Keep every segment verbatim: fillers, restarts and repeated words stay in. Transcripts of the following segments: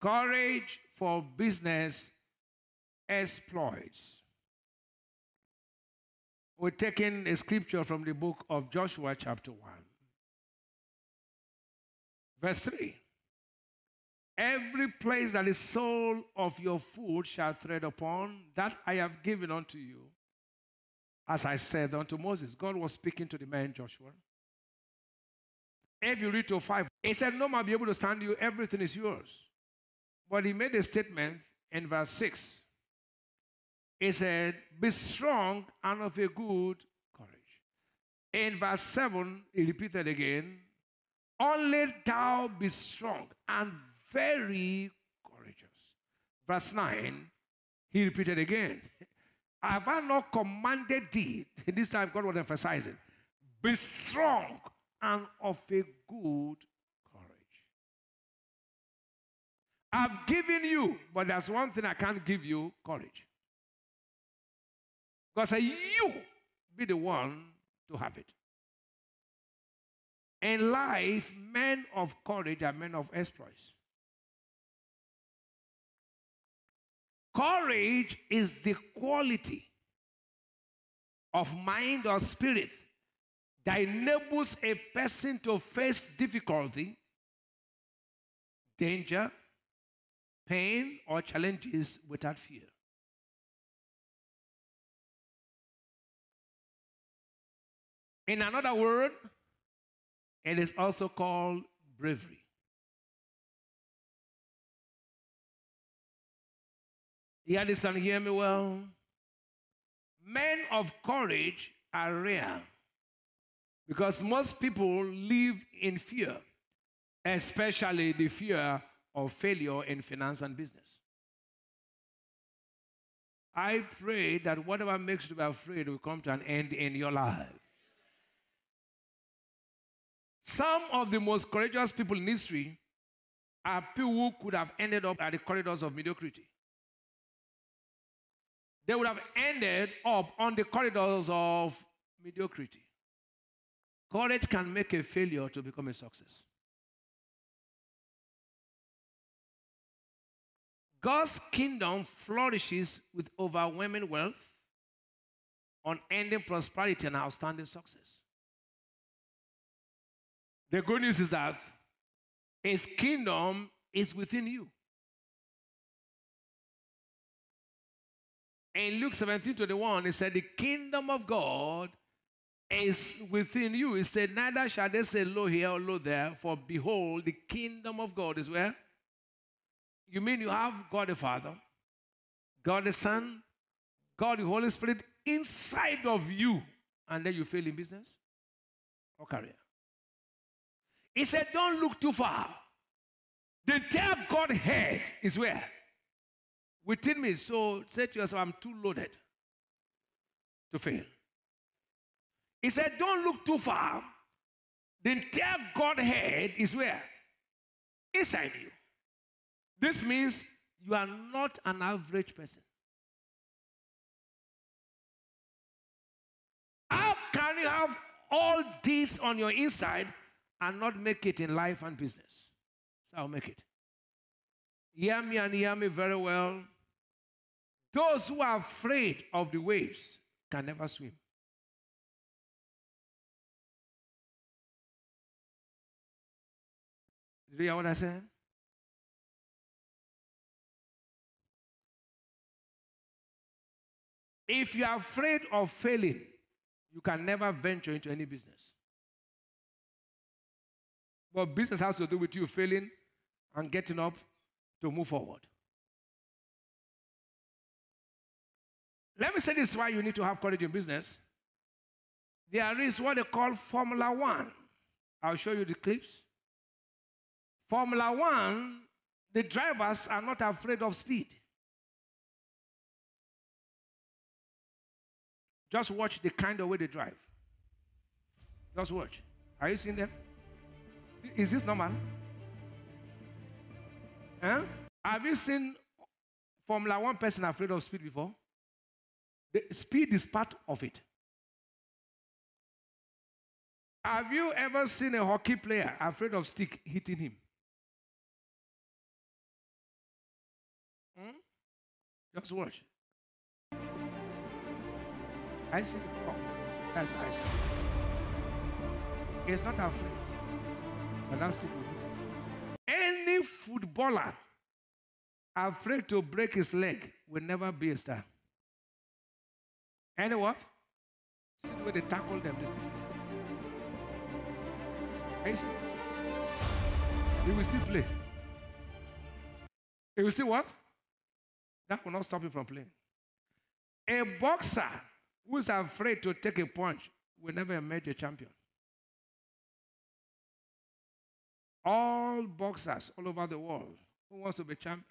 Courage for business exploits. We're taking a scripture from the book of Joshua chapter one. Verse three. Every place that the sole of your foot shall tread upon, that I have given unto you, as I said unto Moses. God was speaking to the man Joshua. If you read to five, he said, no man be able to stand you, everything is yours. But he made a statement in verse six. He said, be strong and of a good courage. In verse seven, he repeated again, only thou be strong and very courageous. Verse nine, he repeated again. Have I not commanded thee? This time God was emphasizing. Be strong and of a good courage. I've given you, but there's one thing I can't give you, courage. God said, you be the one to have it. In life, men of courage are men of exploits. Courage is the quality of mind or spirit that enables a person to face difficulty, danger, pain, or challenges without fear. In another word, it is also called bravery. Hear this and hear me well. Men of courage are rare because most people live in fear, especially the fear of failure in finance and business. I pray that whatever makes you afraid will come to an end in your life. Some of the most courageous people in history are people who could have ended up at the corridors of mediocrity. They would have ended up on the corridors of mediocrity. Courage can make a failure to become a success. God's kingdom flourishes with overwhelming wealth, unending prosperity, and outstanding success. The good news is that His kingdom is within you. In Luke seventeen twenty-one, he said, the kingdom of God is within you. He said, neither shall they say lo here or lo there, for behold, the kingdom of God is where? You mean you have God the Father, God the Son, God the Holy Spirit inside of you, and then you fail in business or career. He said, don't look too far. The term Godhead is where? Within me. So say to yourself, I'm too loaded to fail. He said, don't look too far. The entire Godhead is where? Inside you. This means you are not an average person. How can you have all this on your inside and not make it in life and business? So I'll make it. Hear me and hear me very well. Those who are afraid of the waves can never swim. Do you hear what I said? If you are afraid of failing, you can never venture into any business. But business has to do with you failing and getting up to move forward. Let me say this, why you need to have courage in business. There is what they call Formula One. I'll show you the clips. Formula One, the drivers are not afraid of speed. Just watch the kind of way they drive. Just watch. Are you seeing them? Is this normal? Huh? Have you seen Formula One person afraid of speed before? The speed is part of it. Have you ever seen a hockey player afraid of stick hitting him? Just watch. Isaac up. That's Isaac. He's not afraid. But that's the Any footballer afraid to break his leg will never be a star. Any what? See the way they tackle them. Listen. You will see play. You will see what? That will not stop you from playing. A boxer who is afraid to take a punch will never emerge a champion. All boxers all over the world who wants to be champion,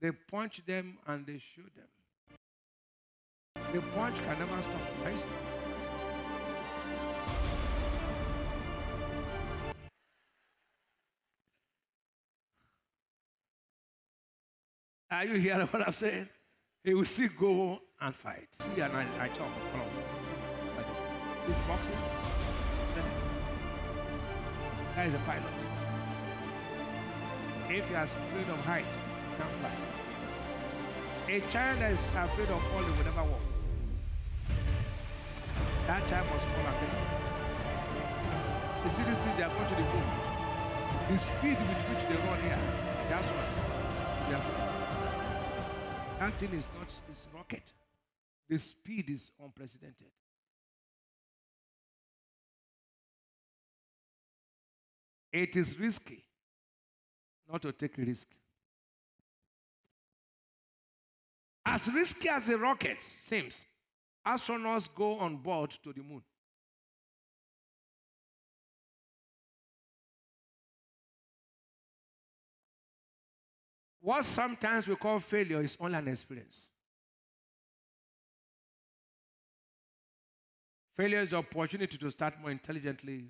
they punch them and they shoot them. The punch can never stop. Right? Are you hearing what I'm saying? He will still go and fight. See, and I, I talk. This boxing. That is a pilot. If he is afraid of height, he can't fly. A child that is afraid of falling will never walk. That child must fall and get up. You see this thing, they are going to the goal. The speed with which they run here, that's what they are afraid of. That thing is not is rocket. The speed is unprecedented. It is risky not to take a risk. As risky as a rocket seems, astronauts go on board to the moon. What sometimes we call failure is only an experience. Failure is the opportunity to start more intelligently,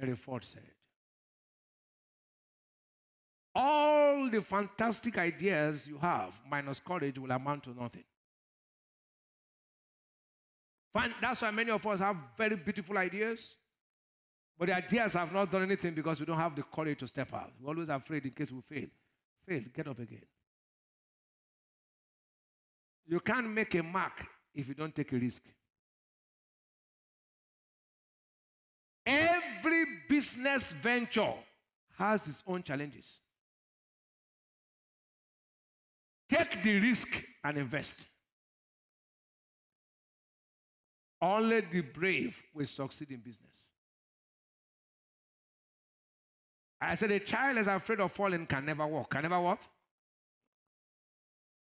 Henry Ford said. All the fantastic ideas you have, minus courage, will amount to nothing. That's why many of us have very beautiful ideas, but the ideas have not done anything because we don't have the courage to step out. We're always afraid in case we fail. Fail, get up again. You can't make a mark if you don't take a risk. Every business venture has its own challenges. Take the risk and invest. Only the brave will succeed in business. I said, a child is afraid of falling can never walk. Can never walk?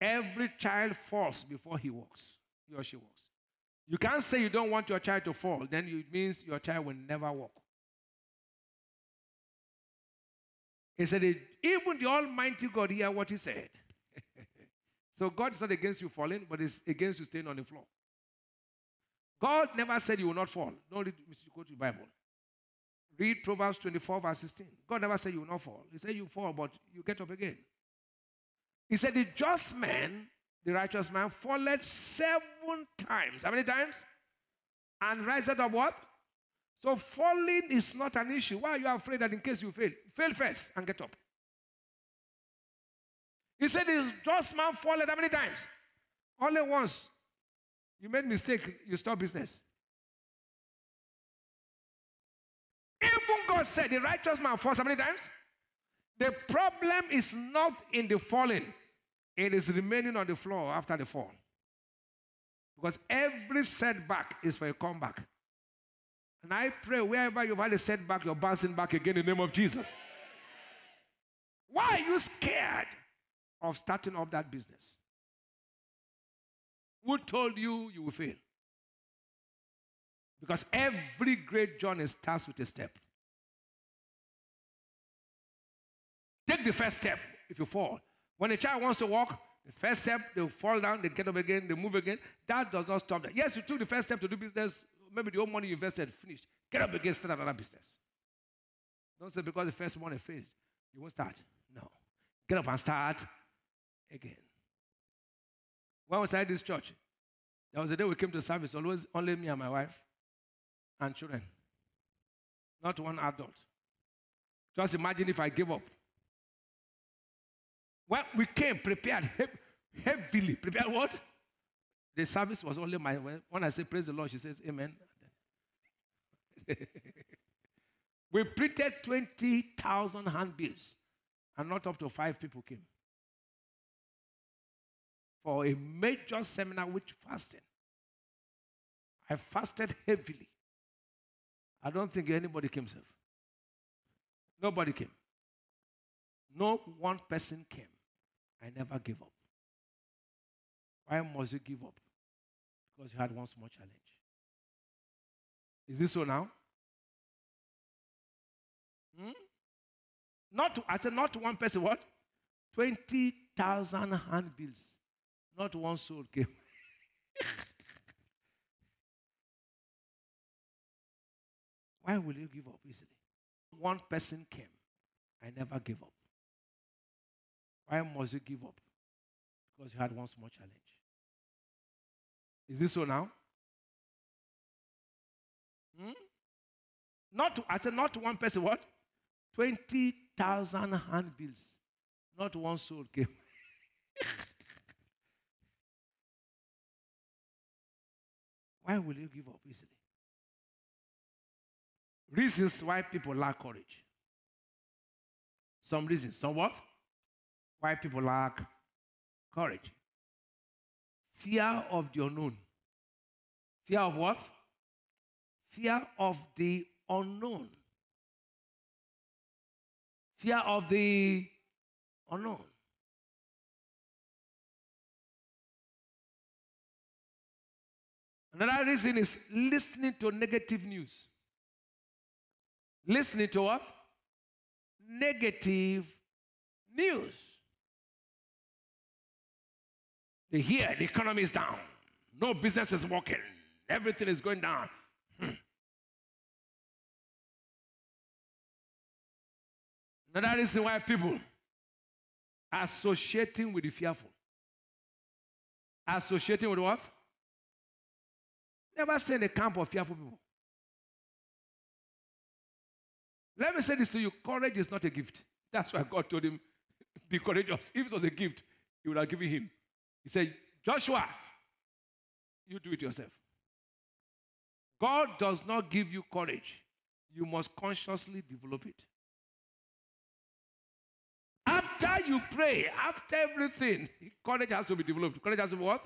Every child falls before he walks. He or she walks. You can't say you don't want your child to fall. Then it means your child will never walk. He said, even the Almighty God hear what he said. So God is not against you falling, but it's against you staying on the floor. God never said you will not fall. Don't read, go to the Bible. Read Proverbs twenty-four, verse sixteen. God never said you will not fall. He said you fall, but you get up again. He said the just man, the righteous man, falleth seven times. How many times? And riseth up what? So falling is not an issue. Why are you afraid that in case you fail? Fail first and get up. He said the just man falleth how many times? Only once. You made mistake, you stop business. Even God said the righteous man falls how many times? The problem is not in the falling. It is remaining on the floor after the fall. Because every setback is for a comeback. And I pray wherever you've had a setback, you're bouncing back again in the name of Jesus. Why are you scared of starting up that business? Who told you you will fail? Because every great journey starts with a step. Take the first step if you fall. When a child wants to walk, the first step, they fall down, they get up again, they move again. That does not stop them. Yes, you took the first step to do business. Maybe the old money you invested, finished. Get up again, start another business. Don't say because the first money failed, you won't start. No. Get up and start again. When we started this church, there was a day we came to service, always only me and my wife and children. Not one adult. Just imagine if I gave up. Well, we came prepared. Heavily prepared what? The service was only my, when I say praise the Lord, she says amen. We printed twenty thousand handbills, and not up to five people came. For a major seminar with fasting. I fasted heavily. I don't think anybody came, sir. Nobody came. No one person came. I never gave up. Why must you give up? Because you had one small challenge. Is this so now? Hmm? Not, I said not one person, what? twenty thousand handbills. Not one soul came. Why will you give up easily? One person came. I never gave up. Why must you give up? Because you had one small challenge. Is this so now? Hmm? Not, I said not one person, what? twenty thousand handbills. Not one soul came. Why will you give up easily? Reasons why people lack courage. Some reasons. Some what? Why people lack courage. Fear of the unknown. Fear of what? Fear of the unknown. Fear of the unknown. Another reason is listening to negative news. Listening to what? Negative news. They hear the economy is down. No business is working. Everything is going down. Another reason why people are associating with the fearful. Associating with what? Never stay in the camp of fearful people. Let me say this to you. Courage is not a gift. That's why God told him, be courageous. If it was a gift, he would have given him. He said, Joshua, you do it yourself. God does not give you courage. You must consciously develop it. After you pray, after everything, courage has to be developed. Courage has to be what?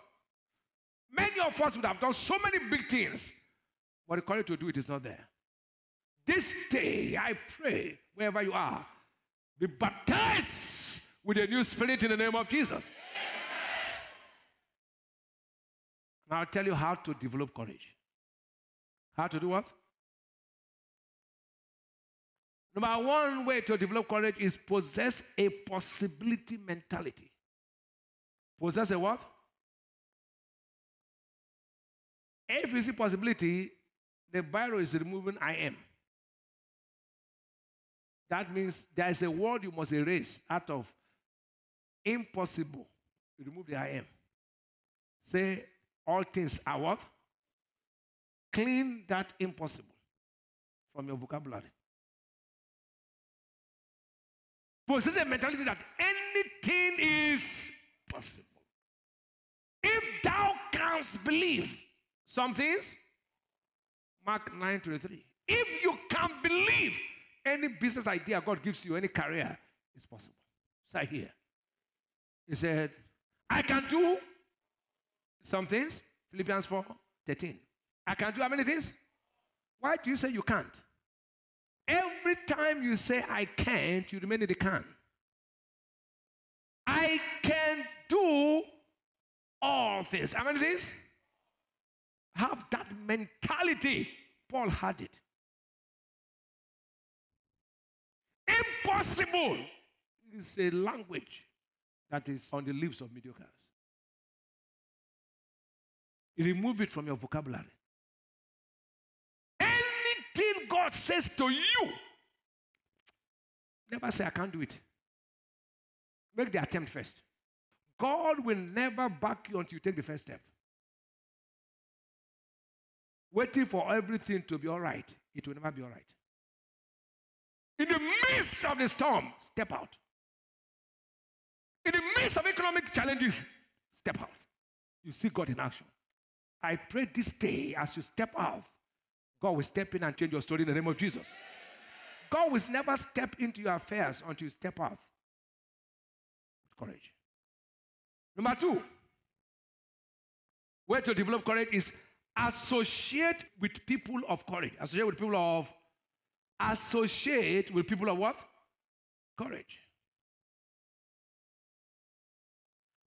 Many of us would have done so many big things, but the courage to do it is not there. This day, I pray, wherever you are, be baptized with a new spirit in the name of Jesus. And I'll tell you how to develop courage. How to do what? Number one way to develop courage is possess a possibility mentality. Possess a what? If you see possibility, the Bible is removing I am. That means there is a word you must erase out of impossible. You remove the I am. Say, all things are what? Clean that impossible from your vocabulary. Possess a mentality that anything is possible. If thou canst believe some things, Mark nine twenty-three. If you can believe, any business idea God gives you, any career, is possible. So I hear. He said, I can do some things. Philippians four thirteen. I can do how many things? Why do you say you can't? Every time you say I can't, you remain in the can. I can do all things. How many things? Have that mentality. Paul had it. Impossible is a language that is on the lips of mediocres. You remove it from your vocabulary. Anything God says to you, never say, I can't do it. Make the attempt first. God will never back you until you take the first step. Waiting for everything to be all right, it will never be all right. In the midst of the storm, step out. In the midst of economic challenges, step out, you see God in action. I pray this day, as you step out, God will step in and change your story in the name of Jesus. God will never step into your affairs until you step out with courage. Number two, where to develop courage is associate with people of courage. Associate with people of, associate with people of what? Courage.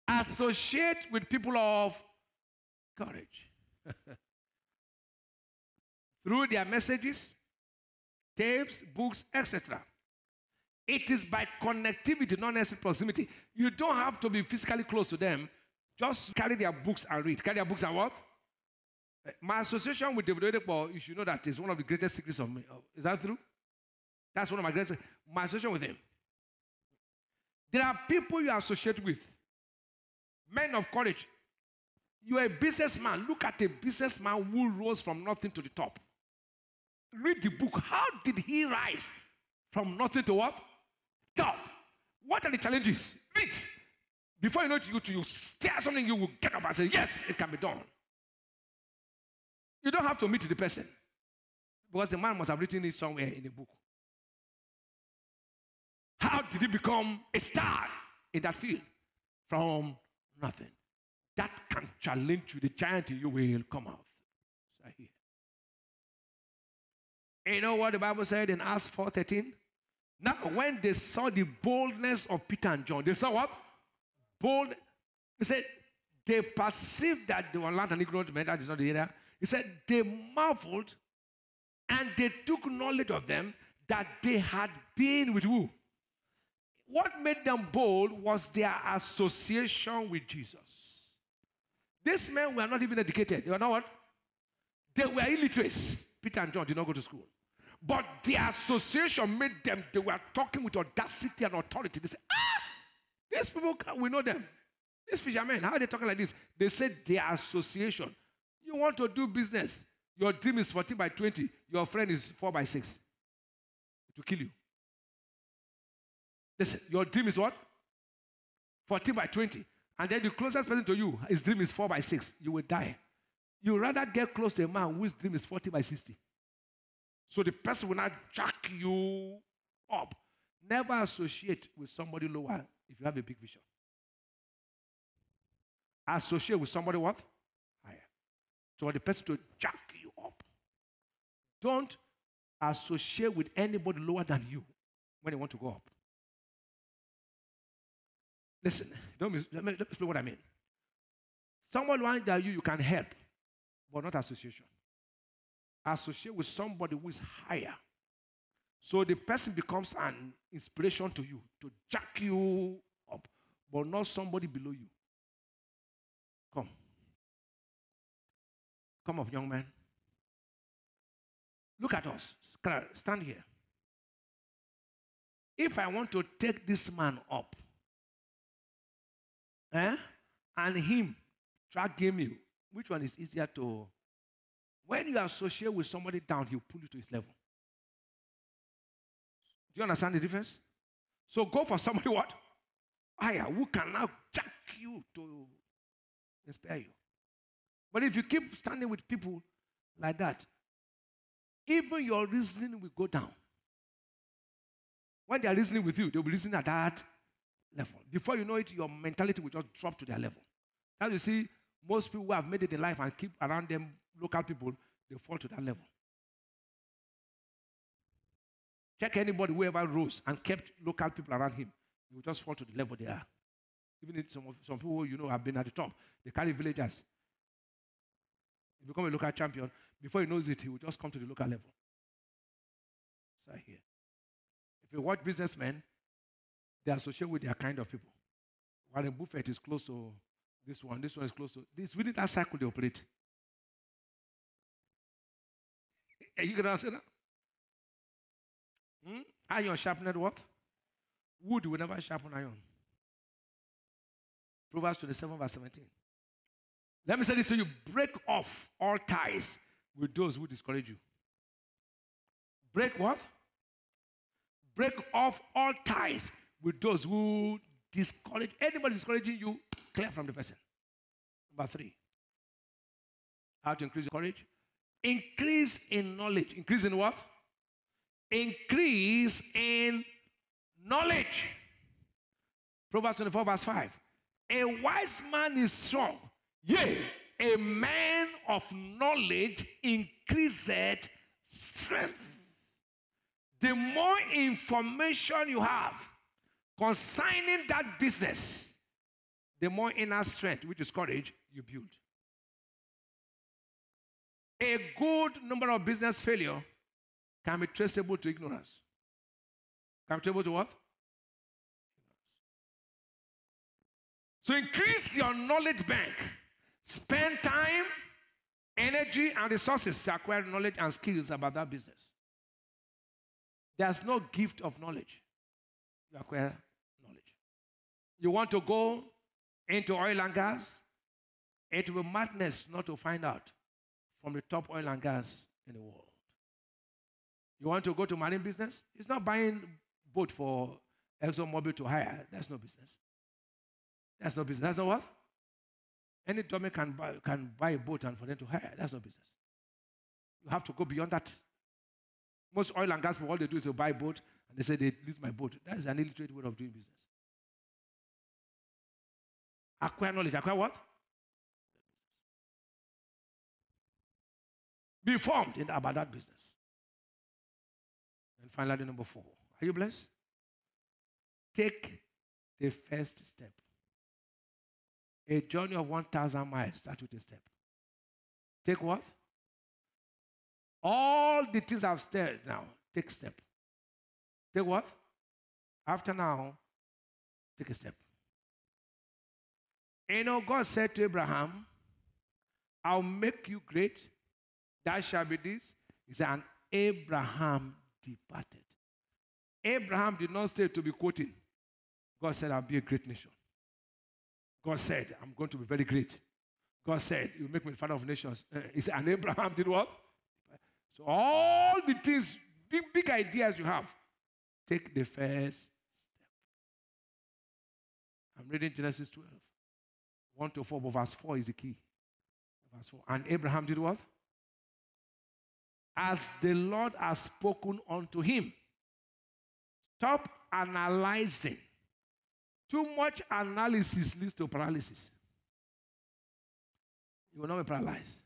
Associate with people of courage. Through their messages, tapes, books, et cetera. It is by connectivity, not necessarily proximity. You don't have to be physically close to them. Just carry their books and read. Carry their books and what? My association with David Odepo, you should know that is one of the greatest secrets of me. Is that true? That's one of my greatest. My association with him. There are people you associate with. Men of courage. You are a businessman. Look at a businessman who rose from nothing to the top. Read the book. How did he rise from nothing to what? Top. What are the challenges? Read. Before you know it, you, you stare something, you will get up and say, yes, it can be done. You don't have to meet the person. Because the man must have written it somewhere in the book. How did he become a star in that field? From nothing. That can challenge you. The giant in you will come out. So here. You know what the Bible said in Acts four thirteen? Now, when they saw the boldness of Peter and John, they saw what? Bold. He said, they perceived that they were not an ignorant men. That is not the area. He said, they marveled and they took knowledge of them that they had been with who? What made them bold was their association with Jesus. These men were not even educated. They were not what? They were illiterate. Peter and John did not go to school. But their association made them, they were talking with audacity and authority. They said, ah! These people, we know them. These fishermen, how are they talking like this? They said their association. You want to do business. Your dream is fourteen by twenty. Your friend is four by six. It will kill you. They said, your dream is what? fourteen by twenty. And then the closest person to you, his dream is four by six. You will die. You rather get close to a man whose dream is forty by sixty. So the person will not jack you up. Never associate with somebody lower if you have a big vision. Associate with somebody what? Higher. So the person to jack you up. Don't associate with anybody lower than you when you want to go up. Listen, don't mis- let me explain what I mean. Someone like you, you can help, but not association. Associate with somebody who is higher. So the person becomes an inspiration to you, to jack you up, but not somebody below you. Come. Come up, young man. Look at us. Stand here. If I want to take this man up, Eh? and him, drag him you. Which one is easier to? When you associate with somebody down, he'll pull you to his level. Do you understand the difference? So go for somebody what? Higher, who can now jack you to inspire you. But if you keep standing with people like that, even your reasoning will go down. When they are reasoning with you, they'll be reasoning at that level. Before you know it, your mentality will just drop to their level. Now you see, most people who have made it in life and keep around them local people, they fall to that level. Check anybody who ever rose and kept local people around him. He will just fall to the level they are. Even if some, of, some people you know have been at the top, they carry villagers. He become a local champion. Before he knows it, he will just come to the local level. So here. If you watch businessmen, they associate with their kind of people. Warren Buffett is close to this one. This one is close to this. Within that cycle, they operate. Are you going to answer that? Hmm? Iron sharpened what? Wood will never sharpen iron. Proverbs twenty-seven verse seventeen. Let me say this to you. Break off all ties with those who discourage you. Break what? Break off all ties with those who discourage, anybody discouraging you, clear from the person. Number three. How to increase in courage? Increase in knowledge. Increase in what? Increase in knowledge. Proverbs twenty-four verse five. A wise man is strong. Yea, a man of knowledge increaseth strength. The more information you have concerning that business, the more inner strength, which is courage, you build. A good number of business failure can be traceable to ignorance. Can be traceable to what? So increase your knowledge bank. Spend time, energy, and resources to acquire knowledge and skills about that business. There's no gift of knowledge. You acquire knowledge. You want to go into oil and gas? It will be madness not to find out from the top oil and gas in the world. You want to go to marine business? It's not buying boat for ExxonMobil to hire. That's no business. That's no business. That's not what? Any dummy can buy, can buy a boat and for them to hire. That's no business. You have to go beyond that. Most oil and gas, all they do is to buy a boat, and they say, they lease my boat. That is an illiterate way of doing business. Acquire knowledge. Acquire what? Be informed in, about that business. And finally, number four. Are you blessed? Take the first step. A journey of one thousand miles starts with a step. Take what? All the things I've said now, take a step. Take what? After now, take a step. You know, God said to Abraham, I'll make you great. That shall be this. He said, and Abraham departed. Abraham did not stay to be quoting. God said, I'll be a great nation. God said, I'm going to be very great. God said, you'll make me the father of nations. He said, and Abraham did what? So all the things, big, big ideas you have, take the first step. I'm reading Genesis twelve. one to four, but verse four is the key. Verse four. And Abraham did what? As the Lord has spoken unto him. Stop analyzing. Too much analysis leads to paralysis. You will not be paralyzed.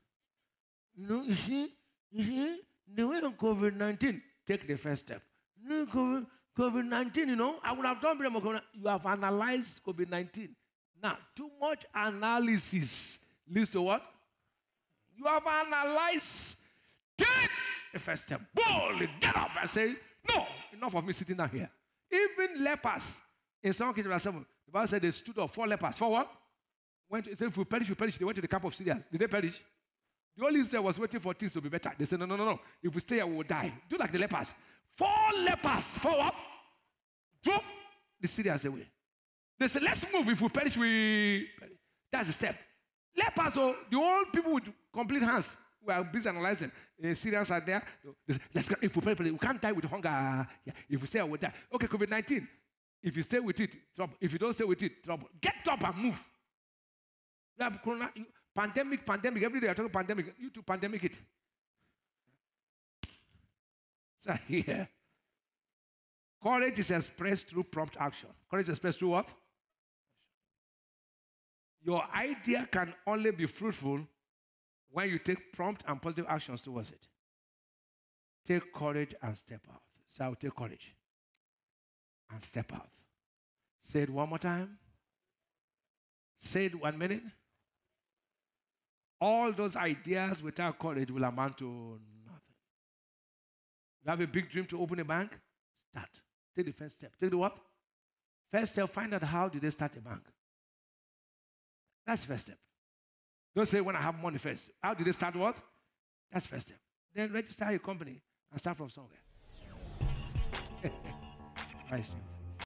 No, you see, you see, the way of COVID nineteen, take the first step. No, COVID nineteen, you know, I would have done better than COVID nineteen. You have analyzed COVID nineteen. Now, too much analysis leads to what? You have analyzed. Take the first step. Boldly get up and say, no, enough of me sitting down here. Even lepers. In Psalm seven, the Bible said they stood up, four lepers. For what? Went to, it said, if we perish, we perish. They went to the camp of Syria. Did they perish? The only Israel was waiting for things to be better. They said, no, no, no, no. If we stay here, we will die. Do like the lepers. Four lepers. For what? Drove the Syrians away. They said, let's move. If we perish, we perish. That's the step. Lepers, oh, the old people with complete hands were busy analyzing. The Syrians are there. They said, let's go. If we perish, we can't die with hunger. Yeah. If we stay here, we will die. Okay, COVID nineteen. If you stay with it, trouble. If you don't stay with it, trouble. Get up and move. You have corona, you, pandemic, pandemic. Every day you're talking pandemic. You too pandemic it. So here. Yeah. Courage is expressed through prompt action. Courage is expressed through what? Your idea can only be fruitful when you take prompt and positive actions towards it. Take courage and step out. So I'll take courage. And step out. Say it one more time. Say it one minute. All those ideas without courage will amount to nothing. You have a big dream to open a bank? Start. Take the first step. Take the what? First step, find out how did they start a bank. That's the first step. Don't say when I have money first. How did they start what? That's the first step. Then register your company and start from somewhere. Nice.